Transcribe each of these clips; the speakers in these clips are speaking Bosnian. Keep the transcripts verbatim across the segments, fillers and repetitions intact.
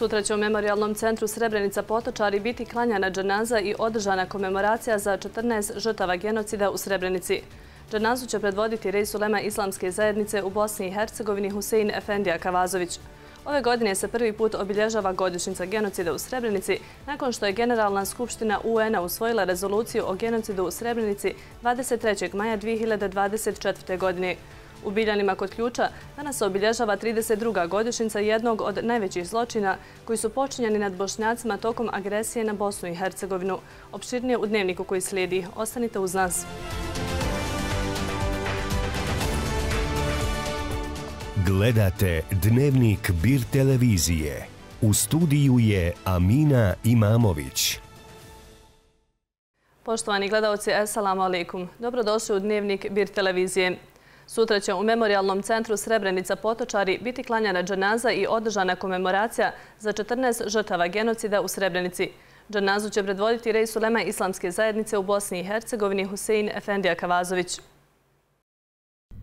Sutra će u Memorialnom centru Srebrenica Potočari biti klanjana dženaza i održana komemoracija za četrnaest žrtava genocida u Srebrenici. Dženazu će predvoditi reis ulema islamske zajednice u Bosni i Hercegovini Husein Efendija Kavazović. Ove godine se prvi put obilježava godišnjica genocida u Srebrenici nakon što je Generalna skupština U N-a usvojila rezoluciju o genocidu u Srebrenici dvadeset trećeg maja dvije hiljade dvadeset četvrte. godine. U Biljanima kod Ključa danas se obilježava trideset druga godišnjica jednog od najvećih zločina koji su počinjeni nad Bošnjacima tokom agresije na Bosnu i Hercegovinu. Opširnije u dnevniku koji slijedi. Ostanite uz nas. Gledate Dnevnik Bir televizije. U studiju je Amina Imamović. Poštovani gledalci, assalamu alaikum. Dobrodošli u Dnevnik Bir televizije. Sutra će u Memorialnom centru Srebrenica Potočari biti klanjana dženaza i održana komemoracija za četrnaest žrtava genocida u Srebrenici. Dženazu će predvoditi reis ulema islamske zajednice u Bosni i Hercegovini Husein Efendija Kavazović.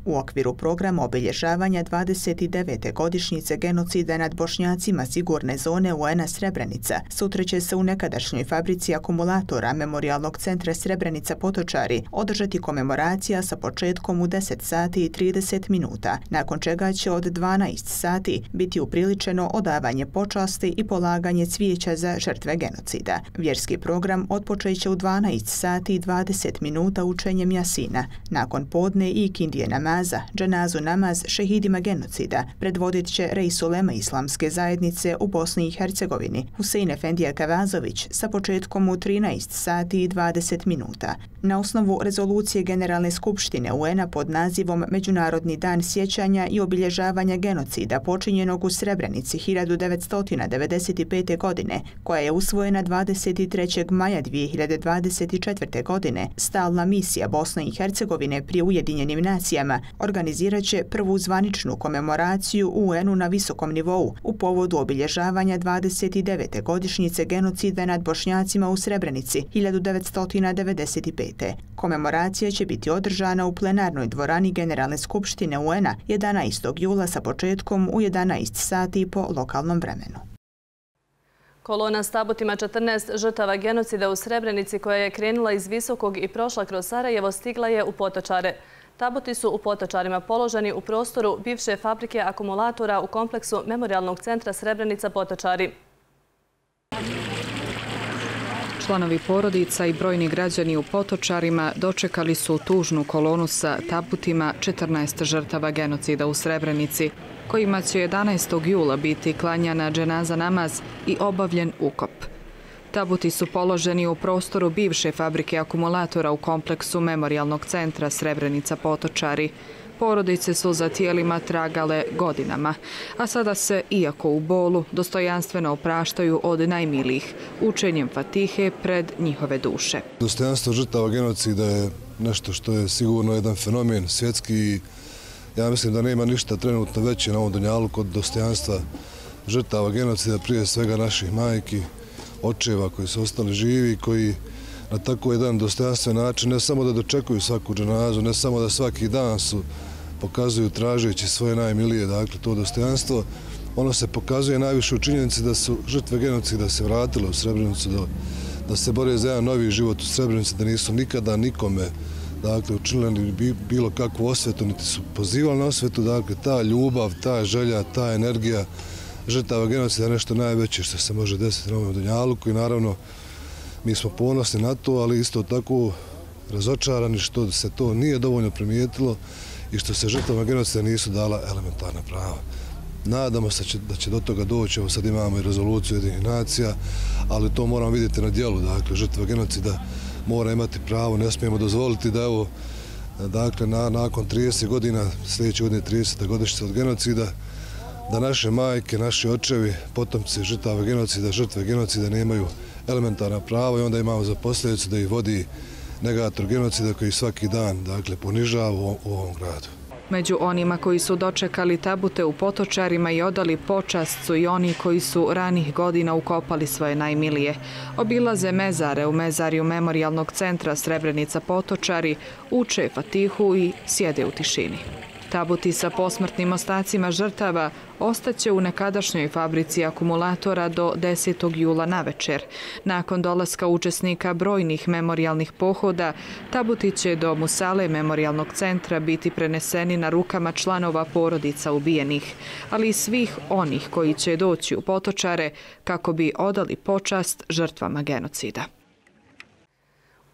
U okviru programa obilježavanja dvadeset devete godišnjice genocida nad Bošnjacima sigurne zone U N-a Srebrenica, sutra će se u nekadašnjoj fabrici akumulatora Memorialnog centra Srebrenica Potočari održati komemoracija sa početkom u deset sati i trideset minuta, nakon čega će od dvanaest sati biti upriličeno odavanje počasti i polaganje cvijeća za žrtve genocida. Vjerski program otpočeće u dvanaest sati i dvadeset minuta učenjem jasina, nakon podne i kindije namaza. Dženazu namaz šehidima genocida predvodit će reis ulema islamske zajednice u Bosni i Hercegovini Husein Efendija Kavazović sa početkom u trinaest sati i dvadeset minuta. Na osnovu rezolucije Generalne skupštine U N-a pod nazivom Međunarodni dan sjećanja i obilježavanja genocida počinjenog u Srebrenici hiljadu devetsto devedeset pete. godine, koja je usvojena dvadeset trećeg maja dvije hiljade dvadeset četvrte. godine, stalna misija Bosne i Hercegovine pri Ujedinjenim nacijama organizirat će prvu zvaničnu komemoraciju U N-u na visokom nivou u povodu obilježavanja dvadeset devete godišnjice genocida nad Bošnjacima u Srebrenici hiljadu devetsto devedeset pete. Komemoracija će biti održana u plenarnoj dvorani Generalne skupštine U N-a jedanaestog jula sa početkom u jedanaest sati po lokalnom vremenu. Kolona s tabutima četrnaest žrtava genocida u Srebrenici koja je krenula iz Visokog i prošla kroz Sarajevo stigla je u Potočare. Tabuti su u Potočarima položeni u prostoru bivše fabrike akumulatora u kompleksu Memorialnog centra Srebrenica Potočari. Članovi porodica i brojni građani u Potočarima dočekali su tužnu kolonu sa tabutima četrnaest žrtava genocida u Srebrenici, kojima će jedanaestog jula biti klanjana dženaza namaz i obavljen ukop. Tabuti su položeni u prostoru bivše fabrike akumulatora u kompleksu Memorialnog centra Srebrenica Potočari. Porodice su za tijelima tragale godinama, a sada se, iako u bolu, dostojanstveno opraštaju od najmilijih, učenjem Fatihe pred njihove duše. Dostojanstvo žrtava genocida je nešto što je sigurno jedan fenomen svjetski. Ja mislim da nema ništa trenutno veće na ovom dunjaluku od dostojanstva žrtava genocida, prije svega naših majki, očeva koji su ostali živi, koji na tako jedan dostojanstven način ne samo da dočekuju svaku dženazu, ne samo da svaki dan su pokazuju tražeći svoje najmilije, dakle to dostojanstvo, ono se pokazuje najviše u činjenici da su žrtve genocida se vratile u Srebrenicu, da, da se bore za jedan novi život u Srebrenici, da nisu nikada nikome dakle, učinili bilo kakvu osvetu, niti su pozivali na osvetu, dakle ta ljubav, ta želja, ta energija žrtava genocida je nešto najveće što se može desiti na ovom dunjaluku i naravno mi smo ponosni na to, ali isto tako razočarani što se to nije dovoljno primijetilo i što se žrtava genocida nisu dala elementarna prava. Nadamo se da će do toga doći, evo sad imamo i rezoluciju Ujedinjenih nacija, ali to moramo vidjeti na djelu, dakle žrtva genocida mora imati pravo, ne smijemo dozvoliti da evo, dakle na, nakon trideset godina, sljedeće godine trideseta godišnjica od genocida, da naše majke, naši očevi, potomci žrtava genocida, žrtve genocida nemaju elementarna prava i onda imamo za posljedicu da ih vodi negator genocida koji svaki dan dakle, ponižava u ovom gradu. Među onima koji su dočekali tabute u Potočarima i odali počast su i oni koji su ranih godina ukopali svoje najmilije. Obilaze mezare u mezarju Memorialnog centra Srebrenica Potočari, uče Fatihu i sjede u tišini. Tabuti sa posmrtnim ostacima žrtava ostaće u nekadašnjoj fabrici akumulatora do desetog jula navečer. Nakon dolaska učesnika brojnih memorialnih pohoda, tabuti će do musale memorialnog centra biti preneseni na rukama članova porodica ubijenih, ali i svih onih koji će doći u Potočare kako bi odali počast žrtvama genocida.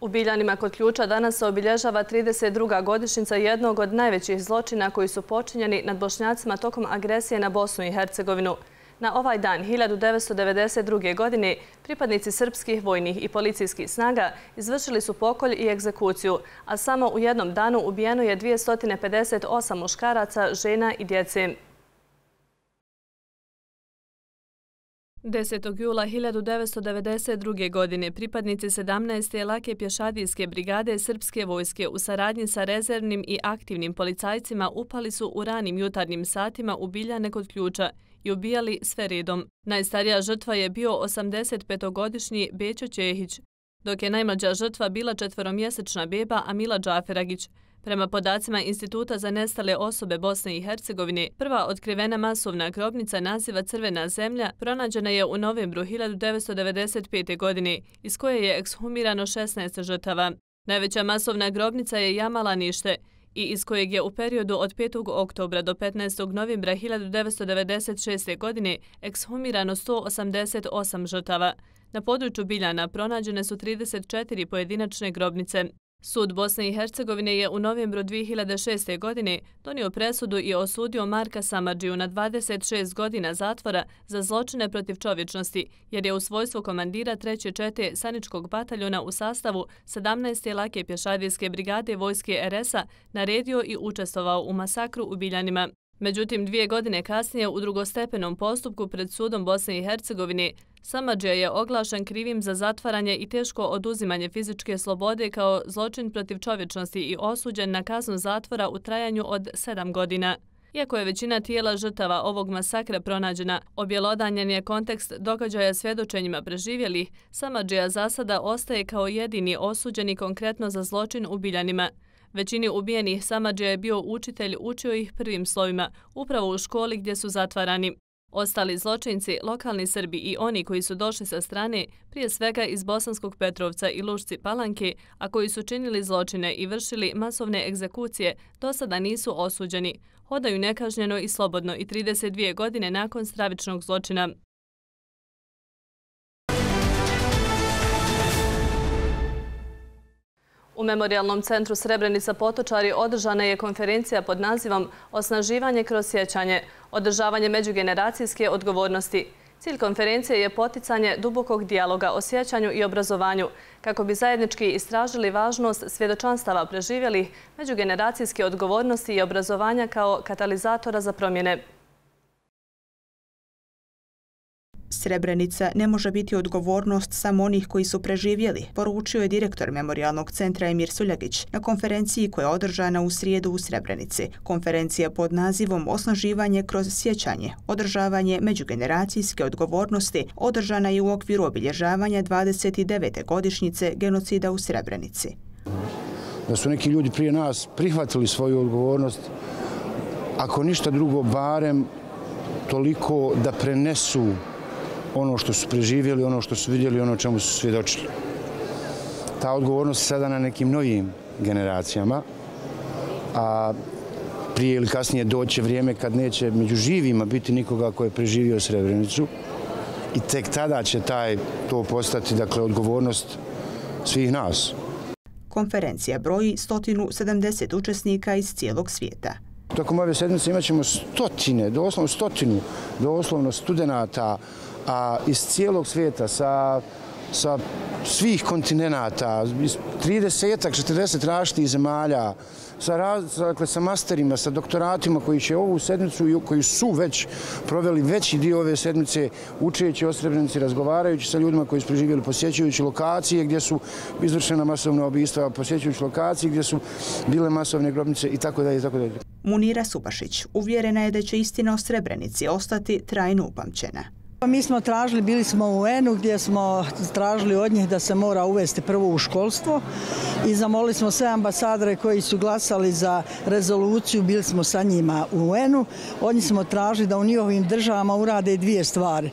U Biljanima kod Ključa danas se obilježava trideset druga godišnjica jednog od najvećih zločina koji su počinjeni nad Bošnjacima tokom agresije na Bosnu i Hercegovinu. Na ovaj dan, hiljadu devetsto devedeset druge. godine, pripadnici srpskih vojnih i policijskih snaga izvršili su pokolj i egzekuciju, a samo u jednom danu ubijeno je dvjesto pedeset osam muškaraca, žena i djece. desetog jula hiljadu devetsto devedeset druge. godine pripadnici sedamnaeste lake pješadijske brigade Srpske vojske u saradnji sa rezervnim i aktivnim policajcima upali su u ranim jutarnjim satima u Biljane kod Ključa i ubijali sve redom. Najstarija žrtva je bio osamdesetpetogodišnji Bećo Čehić, dok je najmlađa žrtva bila četvoromjesečna beba Amila Džaferagić. Prema podacima Instituta za nestale osobe Bosne i Hercegovine, prva otkrivena masovna grobnica naziva Crvena zemlja pronađena je u novembru hiljadu devetsto devedeset pete. godine, iz koje je ekshumirano šesnaest žrtava. Najveća masovna grobnica je Jama Lanište i iz kojeg je u periodu od petog oktobra do petnaestog novembra hiljadu devetsto devedeset šeste. godine ekshumirano sto osamdeset osam žrtava. Na području Biljana pronađene su trideset četiri pojedinačne grobnice. Sud Bosne i Hercegovine je u novembru dvije hiljade šeste. godine donio presudu i osudio Marka Samardžiju na dvadeset šest godina zatvora za zločine protiv čovječnosti, jer je u svojstvu komandira treće čete Saničkog bataljona u sastavu sedamnaeste lake pješadijske brigade Vojske er es a naredio i učestvovao u masakru u Biljanima. Međutim, dvije godine kasnije u drugostepenom postupku pred sudom Bosne i Hercegovine Samardžija je oglašen krivim za zatvaranje i teško oduzimanje fizičke slobode kao zločin protiv čovječnosti i osuđen na kaznu zatvora u trajanju od sedam godina. Iako je većina tijela žrtava ovog masakra pronađena, objelodanjen je kontekst događaja svjedočenjima preživjelih, Samardžija za sada ostaje kao jedini osuđeni konkretno za zločin u Biljanima. Većini ubijenih Samardžija je bio učitelj, učio ih prvim slovima, upravo u školi gdje su zatvarani. Ostali zločinci, lokalni Srbi i oni koji su došli sa strane, prije svega iz Bosanskog Petrovca i Lušci Palanke, a koji su činili zločine i vršili masovne egzekucije, do sada nisu osuđeni. Hodaju nekažnjeno i slobodno i trideset dvije godine nakon stravičnog zločina. U Memorialnom centru Srebrenica Potočari održana je konferencija pod nazivom Osnaživanje kroz sjećanje, održavanje međugeneracijske odgovornosti. Cilj konferencije je poticanje dubokog dijaloga o sjećanju i obrazovanju, kako bi zajednički istražili važnost svjedočanstava preživjelih, međugeneracijske odgovornosti i obrazovanja kao katalizatora za promjene. Srebrenica ne može biti odgovornost samo onih koji su preživjeli, poručio je direktor Memorialnog centra Emir Suljagić na konferenciji koja je održana u srijedu u Srebrenici. Konferencija pod nazivom Osnaživanje kroz sjećanje, održavanje međugeneracijske odgovornosti, održana je u okviru obilježavanja dvadeset devete godišnjice genocida u Srebrenici. Da su neki ljudi prije nas prihvatili svoju odgovornost, ako ništa drugo, barem toliko da prenesu ono što su preživjeli, ono što su vidjeli, ono čemu su svjedočili. Ta odgovornost je sada na nekim novim generacijama, a prije ili kasnije doće vrijeme kad neće među živima biti nikoga koji je preživio Srebrenicu i tek tada će taj to postati, dakle, odgovornost svih nas. Konferencija broji sto sedamdeset učesnika iz cijelog svijeta. Tokom ove sedmice imat ćemo stotine, doslovno stotinu, doslovno studenata iz cijelog svijeta, sa svih kontinenata, trideset, četrdeset različitih zemalja, sa masterima, sa doktoratima koji će ovu sedmicu i koji su već proveli veći dio ove sedmice učeći o Srebrenici, razgovarajući sa ljudima koji su preživjeli, posjećujući lokacije gdje su izvršena masovna ubojstva, posjećujući lokacije gdje su bile masovne grobnice itd. Munira Subašić uvjerena je da će istina o Srebrenici ostati trajno upamćena. Mi smo tražili, bili smo u U N-u gdje smo tražili od njih da se mora uvesti prvo u školstvo i zamolili smo sve ambasadore koji su glasali za rezoluciju, bili smo sa njima u U N-u. Od njih smo tražili da u njihovim državama urade dvije stvari.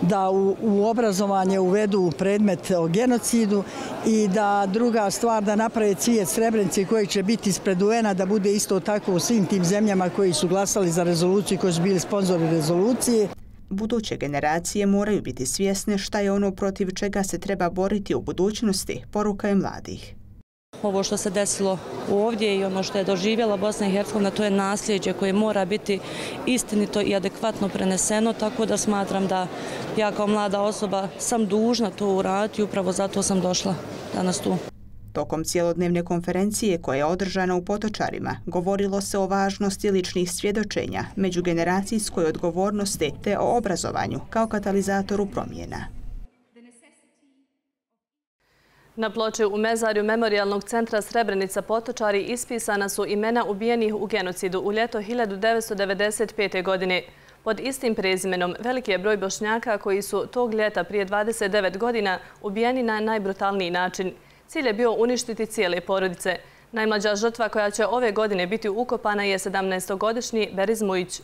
Da u, u obrazovanje uvedu predmet o genocidu i da druga stvar da naprave cvijet Srebrenice koji će biti ispred U N-a da bude isto tako u svim tim zemljama koji su glasali za rezoluciju i koji su bili sponzori rezolucije. Buduće generacije moraju biti svjesne šta je ono protiv čega se treba boriti u budućnosti, poruka je mladih. Ovo što se desilo ovdje i ono što je doživjela Bosna i Hercegovina, to je nasljeđe koje mora biti istinito i adekvatno preneseno, tako da smatram da ja kao mlada osoba sam dužna to uraditi, upravo zato sam došla danas tu. Tokom cijelodnevne konferencije koja je održana u Potočarima, govorilo se o važnosti ličnih svjedočenja, međugeneracijskoj odgovornosti te o obrazovanju kao katalizatoru promjena. Na ploči u mezarju Memorialnog centra Srebrenica Potočari ispisana su imena ubijenih u genocidu u ljeto hiljadu devetsto devedeset pete. godine. Pod istim prezimenom veliki je broj Bošnjaka koji su tog ljeta prije dvadeset devet godina ubijeni na najbrutalniji način. Cilj je bio uništiti cijele porodice. Najmlađa žrtva koja će ove godine biti ukopana je sedamnaestogodišnji Beriz Mujić.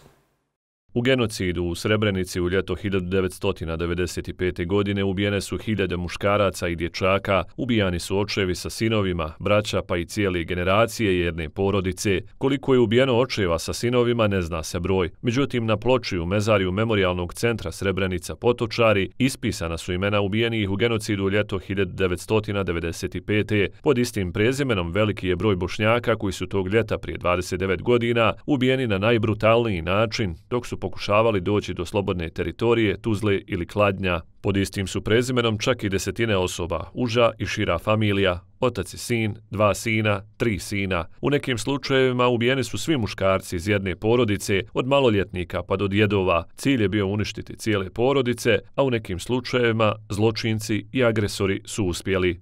U genocidu u Srebrenici u ljeto hiljadu devetsto devedeset pete. godine ubijene su hiljade muškaraca i dječaka, ubijani su očevi sa sinovima, braća pa i cijele generacije jedne porodice. Koliko je ubijeno očeva sa sinovima ne zna se broj. Međutim, na ploči u mezariju Memorialnog centra Srebrenica Potočari ispisana su imena ubijenih u genocidu u ljeto hiljadu devetsto devedeset pete. Pod istim prezimenom veliki je broj Bošnjaka koji su tog ljeta prije dvadeset devet godina ubijeni na najbrutalniji način, dok su pokušavali doći do slobodne teritorije Tuzle ili Kladnja. Pod istim su prezimenom čak i desetine osoba, uža i šira familija, otac i sin, dva sina, tri sina. U nekim slučajevima ubijeni su svi muškarci iz jedne porodice, od maloljetnika pa do djedova. Cilj je bio uništiti cijele porodice, a u nekim slučajevima zločinci i agresori su uspjeli.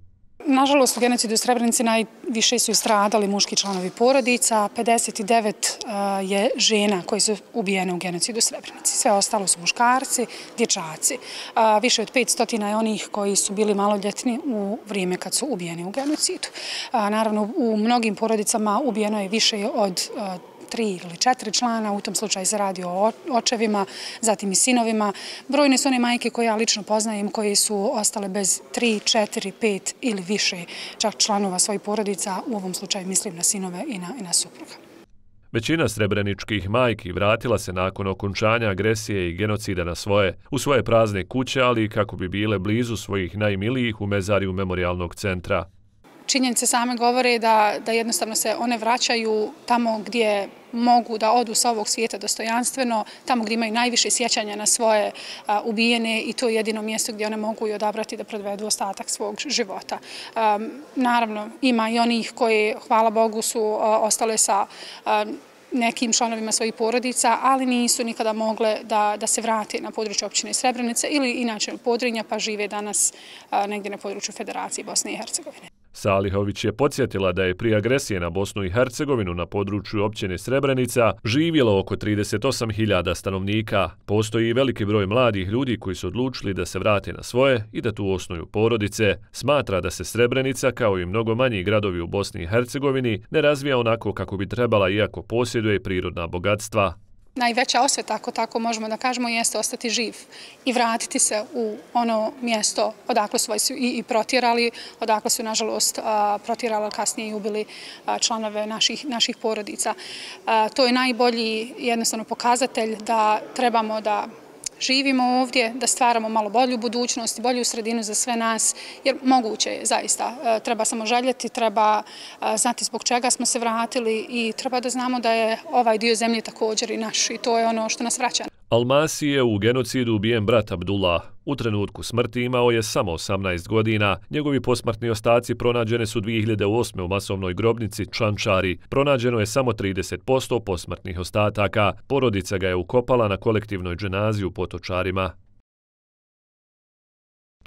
Nažalost, u genocidu u Srebrenici najviše su stradali muški članovi porodica, pedeset devet je žena koji su ubijene u genocidu u Srebrenici. Sve ostalo su muškarci, dječaci. Više od petsto je onih koji su bili maloljetni u vrijeme kad su ubijeni u genocidu. Naravno, u mnogim porodicama ubijeno je više od tri ili četiri člana, u tom slučaju se radi o očevima, zatim i sinovima. Brojne su one majke koje ja lično poznajem, koje su ostale bez tri, četiri, pet ili više čak članova svojih porodica, u ovom slučaju mislim na sinove i na, na supruga. Većina srebreničkih majki vratila se nakon okončanja agresije i genocida na svoje, u svoje prazne kuće, ali kako bi bile blizu svojih najmilijih u mezariju Memorialnog centra. Činjenice same govore da, da jednostavno se one vraćaju tamo gdje mogu da odu sa ovog svijeta dostojanstveno, tamo gdje imaju najviše sjećanja na svoje a, ubijene i to je jedino mjesto gdje one mogu i odabrati da provedu ostatak svog života. A, naravno, ima i onih koji, hvala Bogu, su a, ostale sa a, nekim članovima svojih porodica, ali nisu nikada mogle da, da se vrate na području općine Srebrenice ili inače u Podrinja, pa žive danas a, negdje na području Federacije Bosne i Hercegovine. Salihović je podsjetila da je prije agresije na Bosnu i Hercegovinu na području općine Srebrenica živjelo oko trideset osam hiljada stanovnika. Postoji i veliki broj mladih ljudi koji su odlučili da se vrate na svoje i da tu osnuju porodice. Smatra da se Srebrenica, kao i mnogo manji gradovi u Bosni i Hercegovini, ne razvija onako kako bi trebala iako posjeduje prirodna bogatstva. Najveća osveta, ako tako možemo da kažemo, jeste ostati živ i vratiti se u ono mjesto odakle su vas i protjerali, odakle su, nažalost, protjerali, kasnije i ubili članove naših, naših porodica. To je najbolji jednostavno pokazatelj da trebamo da živimo ovdje, da stvaramo malo bolju budućnost, bolju sredinu za sve nas, jer moguće je zaista. Treba samo željeti, treba znati zbog čega smo se vratili i treba da znamo da je ovaj dio zemlje također i naš i to je ono što nas vraća. Almasi je u genocidu ubijen brat Abdullah. U trenutku smrti imao je samo osamnaest godina. Njegovi posmrtni ostaci pronađene su dvije hiljade osme. u masovnoj grobnici Čančari. Pronađeno je samo trideset posto posmrtnih ostataka. Porodica ga je ukopala na kolektivnoj dženazi u Potočarima.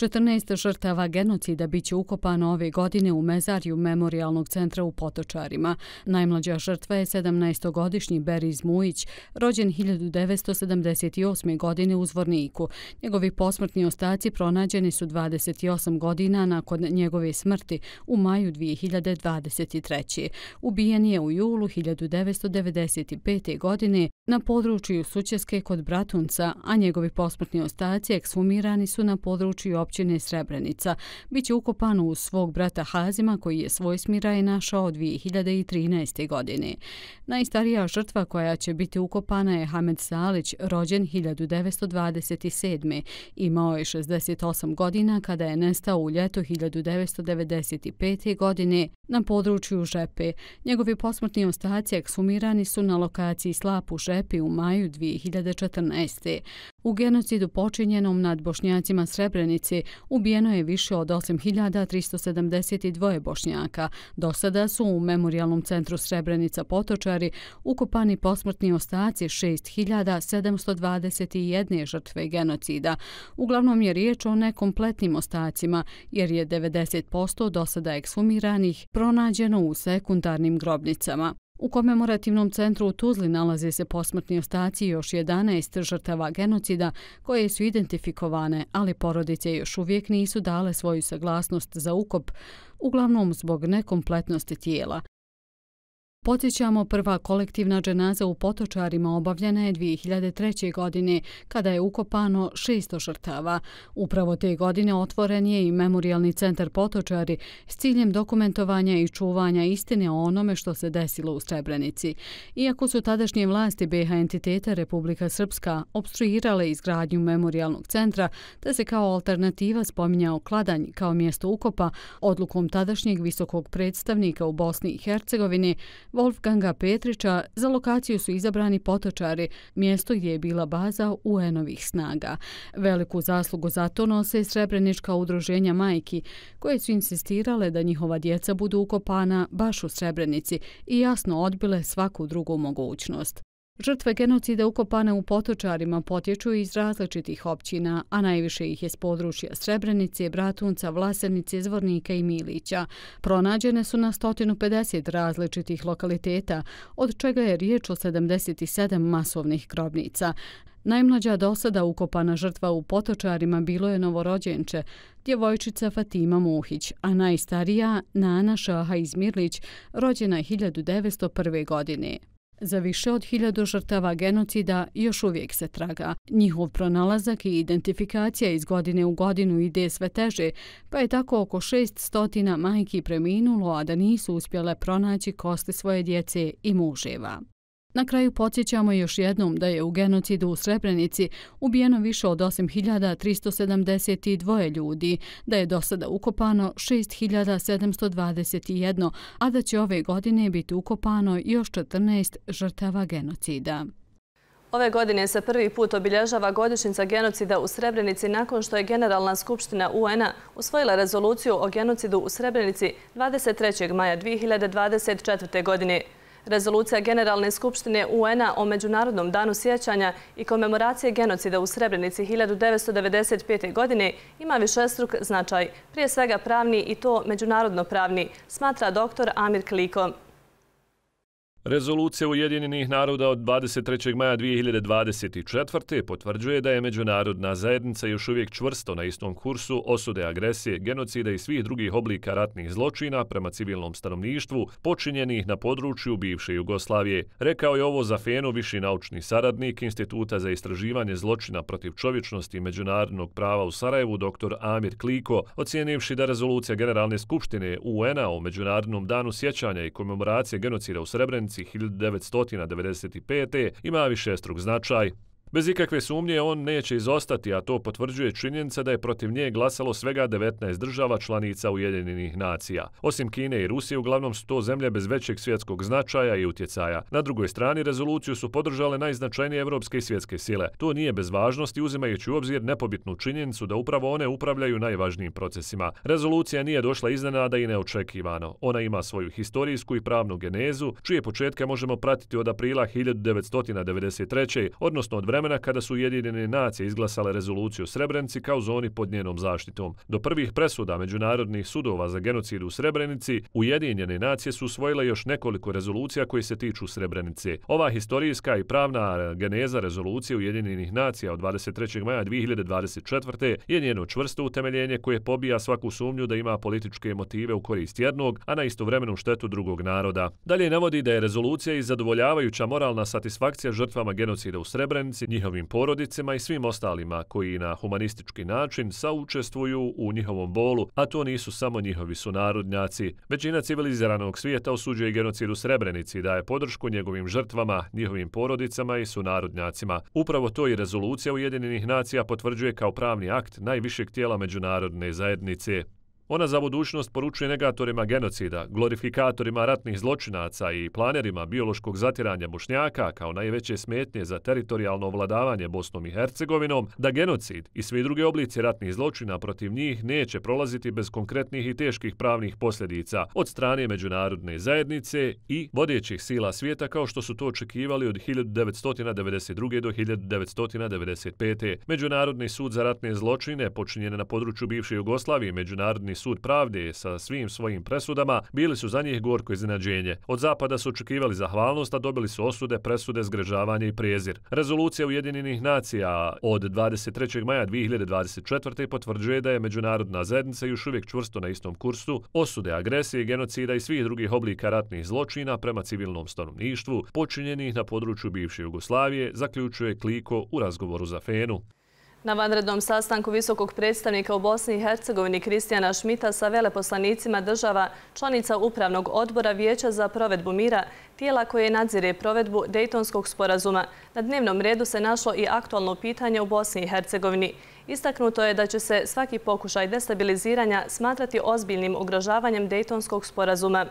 četrnaest žrtava genocida biće ukopano ove godine u mezariju Memorialnog centra u Potočarima. Najmlađa žrtva je sedamnaestogodišnji Beriz Mujić, rođen hiljadu devetsto sedamdeset osme. godine u Zvorniku. Njegovi posmrtni ostaci pronađeni su dvadeset osam godina nakon njegove smrti u maju dvije hiljade dvadeset treće. Ubijen je u julu hiljadu devetsto devedeset pete. godine na području Sućeske kod Bratunca, a njegovi posmrtni ostaci ekshumirani su na području općine Srebrenica. Biće ukopan uz svog brata Hazima koji je svoj smraj našao dvije hiljade trinaeste. godine. Najstarija žrtva koja će biti ukopana je Hamed Salić, rođen hiljadu devetsto dvadeset sedme. Imao je šezdeset osam godina kada je nestao u ljetu hiljadu devetsto devedeset pete. godine na području Žepe. Njegovi posmrtni ostaci ekshumirani su na lokaciji slap u Žepi u maju dvije hiljade četrnaeste. U genocidu počinjenom nad Bošnjacima Srebrenice ubijeno je više od osam hiljada tristo sedamdeset dva Bošnjaka. Do sada su u Memorialnom centru Srebrenica Potočari ukopani posmrtni ostaci šest hiljada sedamsto dvadeset jedna žrtve genocida. Uglavnom je riječ o nekompletnim ostacima, jer je devedeset posto do sada ekshumiranih pronađeno u sekundarnim grobnicama. U komemorativnom centru u Tuzli nalaze se posmrtni ostaci još jedanaest žrtava genocida koje su identifikovane, ali porodice još uvijek nisu dale svoju saglasnost za ukop, uglavnom zbog nekompletnosti tijela. Podsjećamo, prva kolektivna dženaza u Potočarima obavljena je dvije hiljade treće. godine kada je ukopano šesto žrtava. Upravo te godine otvoren je i Memorialni centar Potočari s ciljem dokumentovanja i čuvanja istine o onome što se desilo u Srebrenici. Iako su tadašnje vlasti BiH entiteta Republika Srpska opstruirale izgradnju Memorialnog centra, te se kao alternativa spominjao Kladanj kao mjesto ukopa, odlukom tadašnjeg visokog predstavnika u Bosni i Hercegovini Wolfganga Petrića za lokaciju su izabrani Potočari, mjesto gdje je bila baza U N-ovih snaga. Veliku zaslugu za to nose srebrenička udruženja majki, koje su insistirale da njihova djeca budu ukopana baš u Srebrenici i jasno odbile svaku drugu mogućnost. Žrtve genocida ukopane u Potočarima potječu iz različitih općina, a najviše ih je s područja Srebrenice, Bratunca, Vlasenice, Zvornika i Milića. Pronađene su na sto pedeset različitih lokaliteta, od čega je riječ o sedamdeset sedam masovnih grobnica. Najmlađa do sada ukopana žrtva u Potočarima bilo je novorođenče, djevojčica Fatima Muhić, a najstarija Nana Hajdarević, rođena hiljadu devetsto prve. godine. Za više od hiljadu žrtava genocida još uvijek se traga. Njihov pronalazak i identifikacija iz godine u godinu ide sve teže, pa je tako oko šest stotina majki preminulo, a da nisu uspjele pronaći kosti svoje djece i muževa. Na kraju podsjećamo još jednom da je u genocidu u Srebrenici ubijeno više od osam hiljada tristo sedamdeset dva ljudi, da je do sada ukopano šest hiljada sedamsto dvadeset jedna, a da će ove godine biti ukopano još četrnaest žrtava genocida. Ove godine se prvi put obilježava godišnjica genocida u Srebrenici nakon što je Generalna skupština U N-a usvojila rezoluciju o genocidu u Srebrenici dvadeset trećeg maja dvije hiljade dvadeset četvrte. godine. Rezolucija Generalne skupštine U N-a o Međunarodnom danu sjećanja i komemoracije genocida u Srebrenici hiljadu devetsto devedeset pete. godine ima višestruk značaj, prije svega pravni i to međunarodno pravni, smatra doktor Amir Kliko. Rezolucija Ujedinjenih naroda od dvadeset trećeg maja dvije hiljade dvadeset četvrte. potvrđuje da je međunarodna zajednica još uvijek čvrsto na istom kursu osude agresije, genocida i svih drugih oblika ratnih zločina prema civilnom stanovništvu počinjenih na području bivše Jugoslavije. Rekao je ovo za Fenu viši naučni saradnik Instituta za istraživanje zločina protiv čovječnosti i međunarodnog prava u Sarajevu dr. Amir Kliko, ocijenivši da rezolucija Generalne skupštine U N-a o Međunarodnom danu sjećanja i komemoracije genocida u Srebrenici hiljadu devetsto devedeset pete. ima višestruk značaj. Bez ikakve sumnje on neće izostati, a to potvrđuje činjenica da je protiv nje glasalo svega devetnaest država članica Ujedinjenih nacija. Osim Kine i Rusije, uglavnom su to zemlje bez većeg svjetskog značaja i utjecaja. Na drugoj strani, rezoluciju su podržale najznačajnije evropske i svjetske sile. To nije bez važnosti, uzimajući u obzir nepobitnu činjenicu da upravo one upravljaju najvažnijim procesima. Rezolucija nije došla iznenada i neočekivano. Ona ima svoju historijsku i pravnu genezu, čije početke možemo pratiti od aprila hiljadu devetsto devedeset treće. odnosno od vremena vremena kada su Ujedinjene nacije izglasale rezoluciju o Srebrenici kao zoni pod njenom zaštitom. Do prvih presuda međunarodnih sudova za genocid u Srebrenici, Ujedinjene nacije su usvojile još nekoliko rezolucija koje se tiču Srebrenice. Ova historijska i pravna geneza rezolucije Ujedinjenih nacija od dvadeset trećeg maja dvije hiljade dvadeset četvrte je njeno čvrsto utemeljenje koje pobija svaku sumnju da ima političke motive u korist jednog, a na istovremenu štetu drugog naroda. Dalje navodi da je rezolucija i zadovoljavajuća moralna satisfakcija žrtvama genocida u Srebrenici, njihovim porodicama i svim ostalima koji na humanistički način saučestvuju u njihovom bolu, a to nisu samo njihovi sunarodnjaci. Većina civiliziranog svijeta osuđuje genocid u Srebrenici i daje podršku njegovim žrtvama, njihovim porodicama i sunarodnjacima. Upravo to i rezolucija Ujedinjenih nacija potvrđuje kao pravni akt najvišeg tijela međunarodne zajednice. Ona za budućnost poručuje negatorima genocida, glorifikatorima ratnih zločinaca i planerima biološkog zatiranja Bošnjaka kao najveće smetnje za teritorijalno ovladavanje Bosnom i Hercegovinom, da genocid i svi drugi oblici ratnih zločina protiv njih neće prolaziti bez konkretnih i teških pravnih posljedica od strane međunarodne zajednice i vodećih sila svijeta kao što su to očekivali od hiljadu devetsto devedeset druge do hiljadu devetsto devedeset pete Međunarodni sud za ratne zločine počinjene na području bivše Jugoslavije, Međunarodni sud pravde sa svim svojim presudama bili su za njih gorko iznenađenje. Od Zapada su očekivali zahvalnost, a dobili su osude, presude, zgražavanje i prezir. Rezolucija Ujedinjenih nacija od dvadeset trećeg maja dvije hiljade dvadeset četvrte potvrđuje da je međunarodna zajednica još uvijek čvrsto na istom kursu osude agresije, genocida i svih drugih oblika ratnih zločina prema civilnom stanovništvu počinjenih na području bivše Jugoslavije, zaključuje Kliko u razgovoru za Fenu. Na vanrednom sastanku visokog predstavnika u Bosni i Hercegovini Christiana Schmidta sa veleposlanicima država članica Upravnog odbora Vijeća za provedbu mira, tijela koje nadzire provedbu Dejtonskog sporazuma, na dnevnom redu se našlo i aktualno pitanje u Bosni i Hercegovini. Istaknuto je da će se svaki pokušaj destabiliziranja smatrati ozbiljnim ugrožavanjem Dejtonskog sporazuma.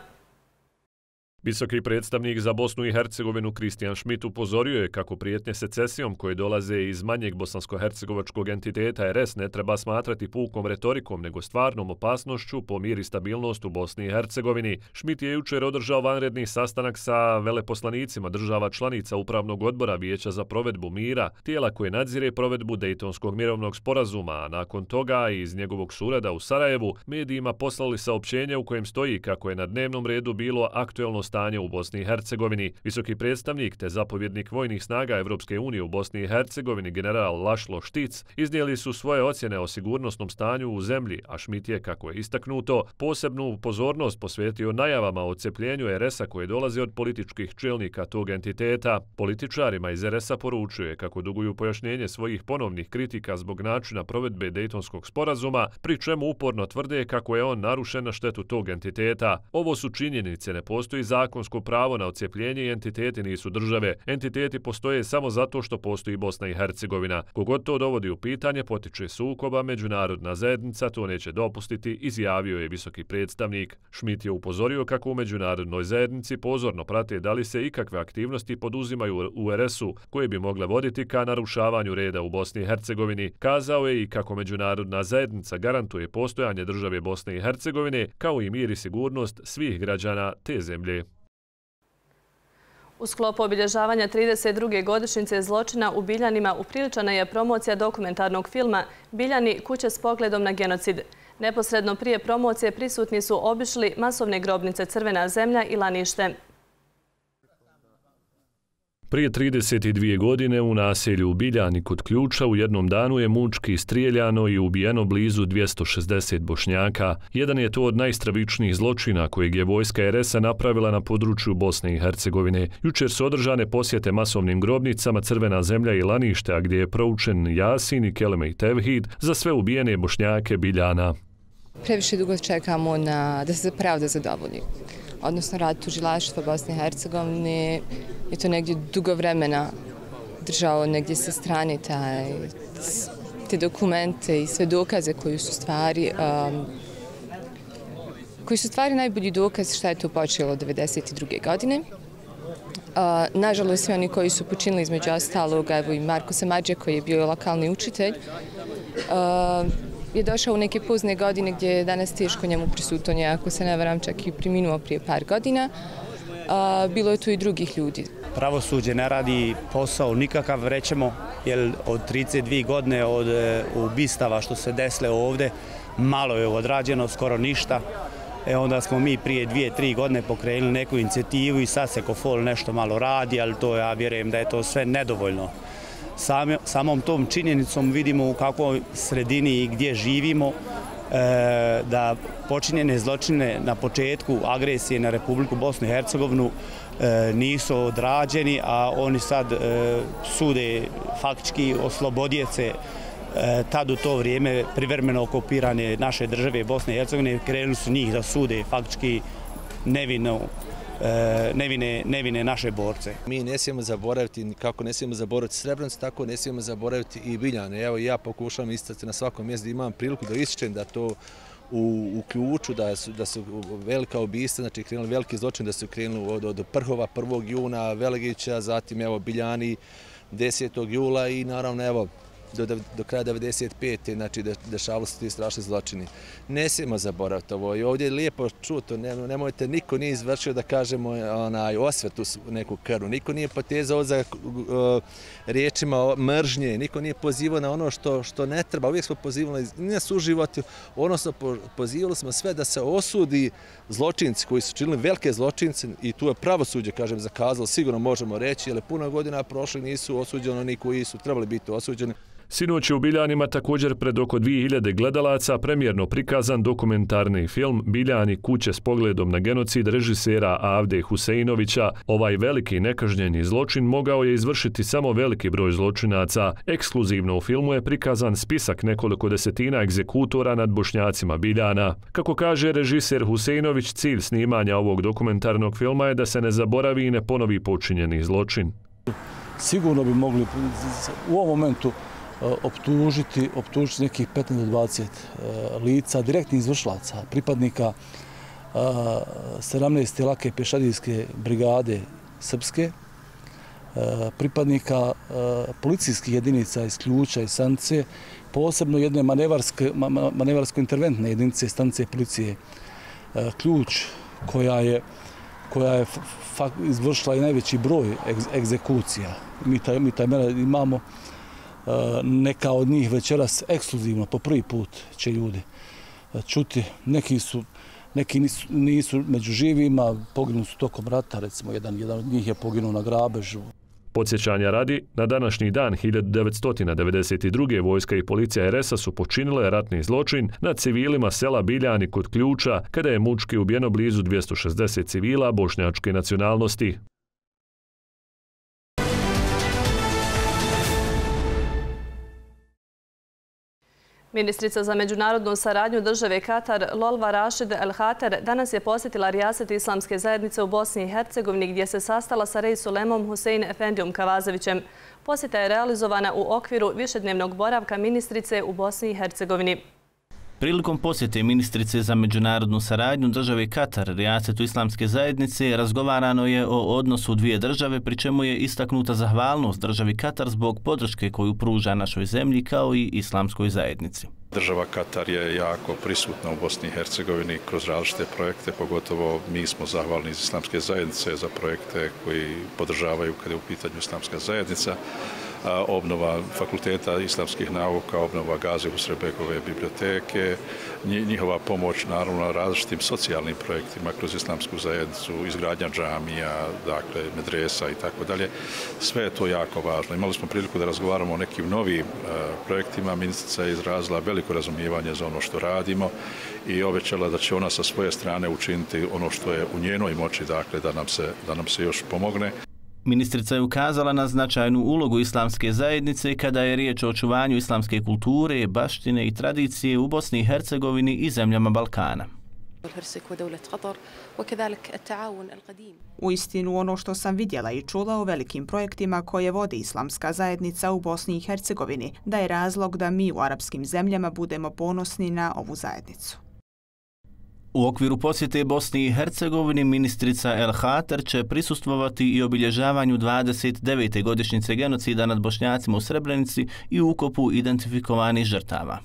Visoki predstavnik za Bosnu i Hercegovinu Christian Schmidt upozorio je kako prijetnje secesijom koje dolaze iz manjeg bosansko-hercegovačkog entiteta er es ne treba smatrati pukom retorikom nego stvarnom opasnošću po mir i stabilnost u Bosni i Hercegovini. Schmidt je jučer održao vanredni sastanak sa veleposlanicima država članica Upravnog odbora Vijeća za provedbu mira, tijela koje nadzire provedbu Dejtonskog mirovnog sporazuma, a nakon toga iz njegovog sureda u Sarajevu medijima poslali saopćenje u kojem stoji kako je na dnevnom redu bilo aktuelno stanje u Bosni i Hercegovini. Visoki predstavnik te zapovjednik vojnih snaga Evropske unije u Bosni i Hercegovini general Laš Lošić iznijeli su svoje ocjene o sigurnosnom stanju u zemlji, a Schmidt je, kako je istaknuto, posebnu pozornost posvetio najavama o cepljenju er es-a koje dolaze od političkih čelnika tog entiteta. Političarima iz er es-a poručuje kako duguju pojašnjenje svojih ponovnih kritika zbog načina provedbe Dejtonskog sporazuma, pri čemu uporno tvrde kako je on narušen na štetu tog entiteta. Ovo su činjenice, ne postoji zakonsko pravo na odcijepljenje i entiteti nisu države. Entiteti postoje samo zato što postoji Bosna i Hercegovina. Kogod to dovodi u pitanje, potiče sukoba, međunarodna zajednica to neće dopustiti, izjavio je visoki predstavnik. Schmidt je upozorio kako u međunarodnoj zajednici pozorno prate da li se ikakve aktivnosti poduzimaju u er es-u koje bi mogle voditi ka narušavanju reda u Bosni i Hercegovini. Kazao je i kako međunarodna zajednica garantuje postojanje države Bosne i Hercegovine kao i mir i sigurnost svih građana te zemlje. U sklopu obilježavanja trideset druge godišnjice zločina u Biljanima upriličana je promocija dokumentarnog filma Biljane kuće s pogledom na genocid. Neposredno prije promocije prisutni su obišli masovne grobnice Crvena zemlja i Lanište. Prije trideset dvije godine u naselju Biljani kod Ključa u jednom danu je mučki strijeljano i ubijeno blizu dvjesto šezdeset Bošnjaka. Jedan je to od najstravičnijih zločina kojeg je vojska er es-a napravila na području Bosne i Hercegovine. Jučer su održane posjete masovnim grobnicama Crvena zemlja i Lanište, a gdje je proučen Jasin i Keleme i Tevhid za sve ubijene Bošnjake Biljana. Previše dugo čekamo na, da se pravda zadovolji. Odnosno rad tužilaštva Bosne i Hercegovine je to negdje dugo vremena držao negdje sa strane taj, te dokumente i sve dokaze koji su stvari um, koji su stvari najbolji dokaz šta je to počelo devedeset druge godine. Uh, nažalost, svi oni koji su počinili između ostaloga, evo i Marko Samardžija koji je bio lokalni učitelj, uh, je došao u neke pozne godine gdje je danas teško njemu prisutovanje, ako se ne varam čak i preminuo prije par godina. Bilo je tu i drugih ljudi. pravosuđe ne radi posao nikakav, rećemo, jer od trideset dvije godine od ubistava što se desile ovde, malo je odrađeno, skoro ništa. E onda smo mi prije dvije, tri godine pokrenuli neku inicijativu i sad se Kofol nešto malo radi, ali to ja vjerujem da je to sve nedovoljno. Samom tom činjenicom vidimo u kakvoj sredini i gdje živimo, da počinjene zločine na početku agresije na Republiku Bosnu i Hercegovinu nisu odrađeni, a oni sad sude faktički oslobodioce tad u to vrijeme privremeno okupirane naše države Bosne i Hercegovine, krenuli su njih da sude faktički nevino Nevine, nevine naše borce. Mi ne smijemo zaboraviti, kako ne smijemo zaboraviti Srebrenicu, tako ne smijemo zaboraviti i Biljane. Evo, ja pokušavam isticati na svakom mjestu, imam priliku da ističem da to u, u ključu, da su, da su velika ubijstva, znači krenuli veliki zločin, da su krenuli od, od Prhova, prvog juna, Velegića, zatim evo Biljani desetog jula i naravno evo Do, do kraja devedeset pete Znači, de, dešavali su ti strašni zločini. Ne smijemo zaboraviti ovo. I ovdje je lijepo čuto, ne, nemojte, niko nije izvršio, da kažemo, onaj, osvetu neku krvu. Niko nije potezao za uh, riječima mržnje, niko nije pozivao na ono što, što ne treba. Uvijek smo pozivali na suživot, odnosno po, pozivali smo sve da se osudi zločinci koji su činili velike zločince, i tu je pravosuđe, kažem, zakazalo, sigurno možemo reći, jer puno godina prošli nisu osuđeni oni koji su trebali biti osuđeni. Sinoć je u Biljanima također pred oko dvije hiljade gledalaca premijerno prikazan dokumentarni film Biljani kuće s pogledom na genocid režisera Avde Husejinovića. Ovaj veliki nekažnjeni zločin mogao je izvršiti samo veliki broj zločinaca. Ekskluzivno u filmu je prikazan spisak nekoliko desetina egzekutora nad Bošnjacima Biljana. Kako kaže režiser Husejinović, cilj snimanja ovog dokumentarnog filma je da se ne zaboravi i ne ponovi počinjeni zločin. Sigurno bi mogli u ovom momentu optužiti, optužiti nekih petnaest do dvadeset lica, direktnih izvršlaca, pripadnika sedamnaeste lake pješadijske brigade srpske, pripadnika policijskih jedinica iz Ključa i Stanice, posebno jedne manevarsko-interventne jedinice Stanice policije Ključ, koja je, koja je izvršila i najveći broj egzekucija. Mi taj, mi taj mjera imamo. Neka od njih večeras ekskluzivno, po prvi put će ljudi čuti. Neki su, neki nisu, nisu među živima, poginuli su tokom rata, recimo jedan, jedan od njih je poginuo na grabežu. Podsjećanja radi, na današnji dan hiljadu devetsto devedeset druge vojska i policija er es a su počinile ratni zločin nad civilima sela Biljani kod Ključa, kada je mučki ubijeno blizu dvjesto šezdeset civila bošnjačke nacionalnosti. Ministrica za međunarodnu saradnju države Katar Lolwah Rashid Al-Khater danas je posjetila Rijaset islamske zajednice u Bosni i Hercegovini, gdje se sastala sa Rej Sulemom Husein Efendijom Kavazovićem. Posjeta je realizovana u okviru višednevnog boravka ministrice u Bosni i Hercegovini. Prilikom posjete ministrice za međunarodnu saradnju države Katar Rijasetu islamske zajednice razgovarano je o odnosu dvije države, pri čemu je istaknuta zahvalnost državi Katar zbog podrške koju pruža našoj zemlji kao i islamskoj zajednici. Država Katar je jako prisutna u Bosni i Hercegovini kroz različite projekte, pogotovo mi smo zahvalni iz islamske zajednice za projekte koji podržavaju kada je u pitanju islamska zajednica. Obnova fakulteta islamskih nauka, obnova Gazi Husrebekove biblioteke, njihova pomoć naravno različitim socijalnim projektima kroz islamsku zajednicu, izgradnja džamija, dakle medresa i tako dalje. Sve je to jako važno. Imali smo priliku da razgovaramo o nekim novim projektima. Ministrica je izrazila veliko razumijevanje za ono što radimo i obećala da će ona sa svoje strane učiniti ono što je u njenoj moći, dakle da nam se, da nam se još pomogne. Ministrica je ukazala na značajnu ulogu islamske zajednice kada je riječ o očuvanju islamske kulture, baštine i tradicije u Bosni i Hercegovini i zemljama Balkana. U istinu, ono što sam vidjela i čula o velikim projektima koje vodi islamska zajednica u Bosni i Hercegovini, da je razlog da mi u arapskim zemljama budemo ponosni na ovu zajednicu. U okviru posjete Bosni i Hercegovini ministrica Al-Khater će prisustvovati i obilježavanju dvadeset devete godišnjice genocida nad Bošnjacima u Srebrenici i ukopu identifikovanih žrtava.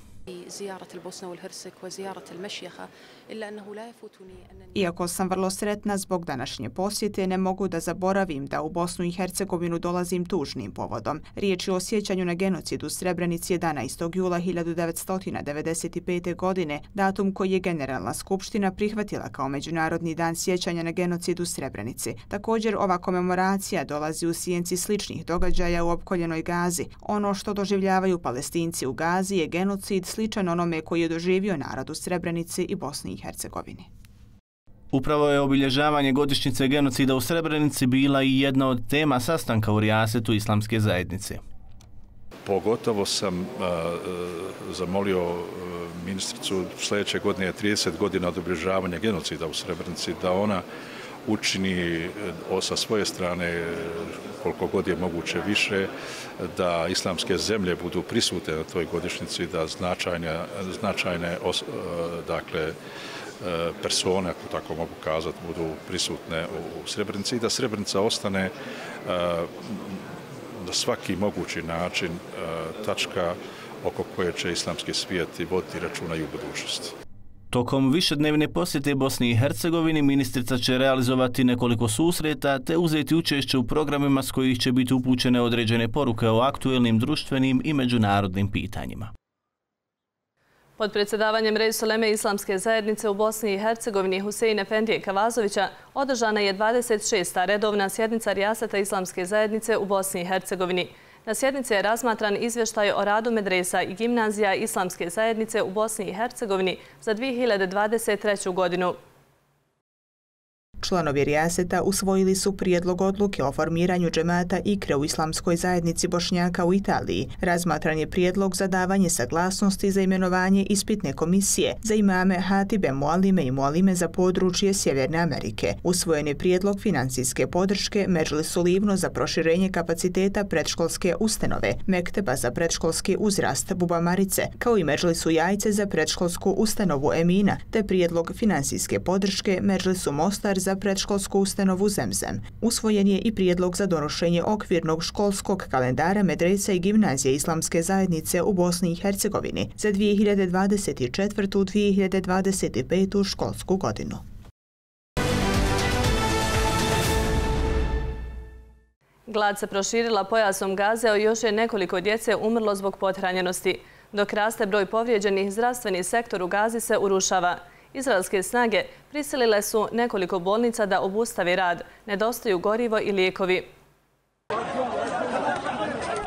Iako sam vrlo sretna zbog današnje posjete, ne mogu da zaboravim da u Bosnu i Hercegovinu dolazim tužnim povodom. Riječ je o sjećanju na genocid u Srebrenici jedanaestog jula hiljadu devetsto devedeset pete. godine, datum koji je Generalna skupština prihvatila kao Međunarodni dan sjećanja na genocid u Srebrenici. Također, ova komemoracija dolazi u sjenci sličnih događaja u opkoljenoj Gazi. Ono što doživljavaju Palestinci u Gazi je genocid sličan onome koji je doživio narod u Srebrenici i Bosni i Hercegovini. Upravo je obilježavanje godišnjice genocida u Srebrenici bila i jedna od tema sastanka u Rijasetu islamske zajednice. Pogotovo sam zamolio ministricu, sljedeće godine je trideset godina od obilježavanja genocida u Srebrenici, da ona učini sa svoje strane koliko god je moguće više da islamske zemlje budu prisutne na toj godišnjici, da značajne dakle persone, ako tako mogu kazati, budu prisutne u Srebrenici i da Srebrenica ostane na svaki mogući način tačka oko koje će islamski svijet voditi računa i u budućnosti. Tokom višednevne posjete Bosni i Hercegovini ministrica će realizovati nekoliko susreta te uzeti učešće u programima s kojih će biti upućene određene poruke o aktuelnim društvenim i međunarodnim pitanjima. Pod predsjedavanjem Rejsuleme islamske zajednice u Bosni i Hercegovini Huseina Efendije Kavazovića održana je dvadeset šesta redovna sjednica Rijaseta islamske zajednice u Bosni i Hercegovini. Na sjednici je razmatran izvještaj o radu medresa i gimnazija Islamske zajednice u Bosni i Hercegovini za dvije hiljade dvadeset treću. godinu. Članovi Rijaseta usvojili su prijedlog odluke o formiranju džemata Ikre u Islamskoj zajednici Bošnjaka u Italiji. Razmatran je prijedlog za davanje saglasnosti za imenovanje ispitne komisije za imame, hatibe, mualime i mualime za područje Sjeverne Amerike. Usvojen je prijedlog financijske podrške Medžlisu Livno za proširenje kapaciteta predškolske ustanove, Mekteba za predškolski uzrast Bubamarice, kao i Medžlisu Jajce za predškolsku ustanovu Emina, te prijedlog financijske podrške Medžlisu Mostar za predškolsku ustanovu Zemzem. Usvojen je i prijedlog za donošenje okvirnog školskog kalendara medresa i gimnazije Islamske zajednice u Bosni i Hercegovini za dvije hiljade dvadeset četvrtu do dvije hiljade dvadeset pete. školsku godinu. Glad se proširila pojasom Gaze, a još je nekoliko djece umrlo zbog pothranjenosti. Dok raste broj povrijeđenih, zdravstveni sektor u Gazi se urušava. Izraelske snage prisilile su nekoliko bolnica da obustavi rad. Nedostaju gorivo i lijekovi.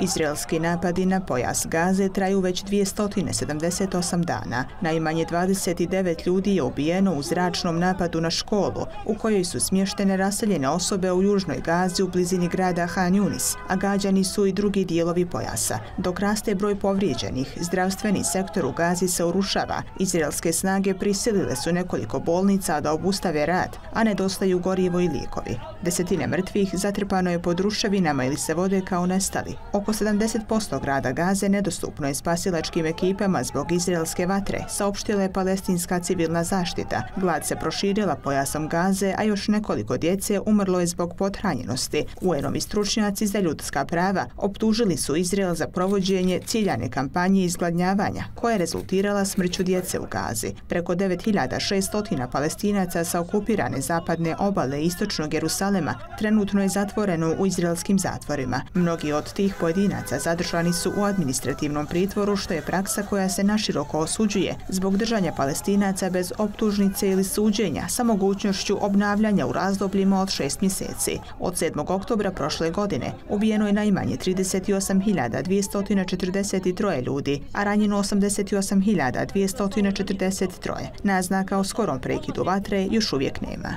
Izraelski napadi na pojas Gaze traju već dvjesto sedamdeset osam dana. Najmanje dvadeset devet ljudi je ubijeno u zračnom napadu na školu, u kojoj su smještene raseljene osobe u južnoj Gazi u blizini grada Han Yunis, a gađani su i drugi dijelovi pojasa. Dok raste broj povrijeđenih, zdravstveni sektor u Gazi se urušava. Izraelske snage prisilile su nekoliko bolnica da obustave rad, a nedostaju gorivo i lijekovi. Desetine mrtvih zatrpano je pod ruševinama ili se vode kao nestali. Oko sedamdeset posto grada Gaze nedostupno je spasilačkim ekipama zbog izraelske vatre, saopštila je palestinska civilna zaštita. Glad se proširila pojasom Gaze, a još nekoliko djece umrlo je zbog pothranjenosti. U N-ovi stručnjaci za ljudska prava optužili su Izrael za provođenje ciljane kampanje izgladnjavanja, koja je rezultirala smrću djece u Gazi. Preko devet hiljada šeststo Palestinaca sa okupirane zapadne obale istočnog Jerusalema trenutno je zatvoreno u izraelskim zatvorima. Mnogi od tih pojedinaca zadržani su u administrativnom pritvoru, što je praksa koja se naširoko osuđuje zbog držanja Palestinaca bez optužnice ili suđenja sa mogućnošću obnavljanja u razdobljima od šest mjeseci. Od sedmog oktobra prošle godine ubijeno je najmanje trideset osam hiljada dvjesto četrdeset tri ljudi, a ranjeno osamdeset osam hiljada dvjesto četrdeset tri. Naznaka o skorom prekidu vatre još uvijek nema.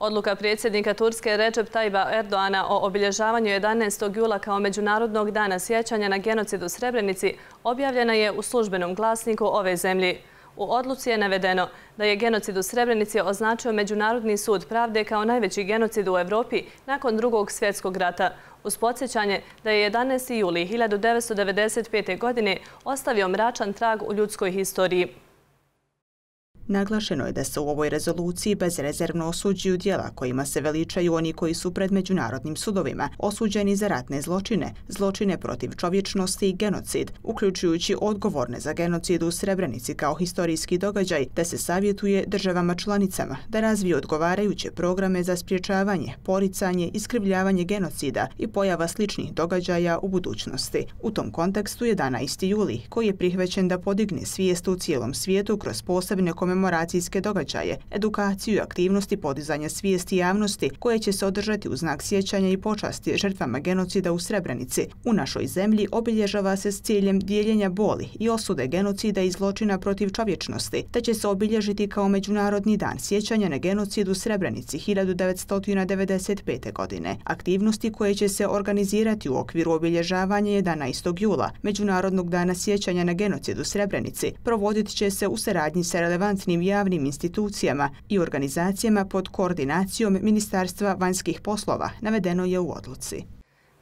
Odluka predsjednika Turske Recep Tayyipa Erdoğana o obilježavanju jedanaestog jula kao Međunarodnog dana sjećanja na genocid u Srebrenici objavljena je u službenom glasniku ove zemlje. U odluci je navedeno da je genocid u Srebrenici označio Međunarodni sud pravde kao najveći genocid u Evropi nakon Drugog svjetskog rata, uz podsjećanje da je jedanaesti juli hiljadu devetsto devedeset pete. godine ostavio mračan trag u ljudskoj historiji. Naglašeno je da se u ovoj rezoluciji bezrezervno osuđuju djela kojima se veličaju oni koji su pred međunarodnim sudovima osuđeni za ratne zločine, zločine protiv čovječnosti i genocid, uključujući odgovorne za genocid u Srebrenici kao historijski događaj, te se savjetuje državama članicama da razviju odgovarajuće programe za sprječavanje, poricanje, iskrivljavanje genocida i pojava sličnih događaja u budućnosti. U tom kontekstu jedanaesti juli, koji je prihvaćen da podigne svijest u cijelom svijetu kroz posebne komemoracijske događaje, edukaciju i aktivnosti podizanja svijesti javnosti koje će se održati u znak sjećanja i počasti žrtvama genocida u Srebrenici, u našoj zemlji obilježava se s ciljem dijeljenja boli i osude genocida i zločina protiv čovječnosti, te će se obilježiti kao Međunarodni dan sjećanja na genocid u Srebrenici hiljadu devetsto devedeset pete. godine. Aktivnosti koje će se organizirati u okviru obilježavanja jedanaestog jula, Međunarodnog dana sjećanja na genocid u Srebrenici, provodit će se u saradnji sa relevantnim javnim institucijama i organizacijama pod koordinacijom Ministarstva vanjskih poslova, navedeno je u odluci.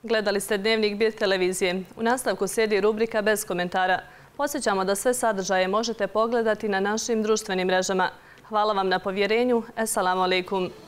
Gledali ste Dnevnik Bir televizije. U nastavku slijedi rubrika Bez komentara. Podsjećamo da sve sadržaje možete pogledati na našim društvenim mrežama. Hvala vam na povjerenju. Esselamu alaikum.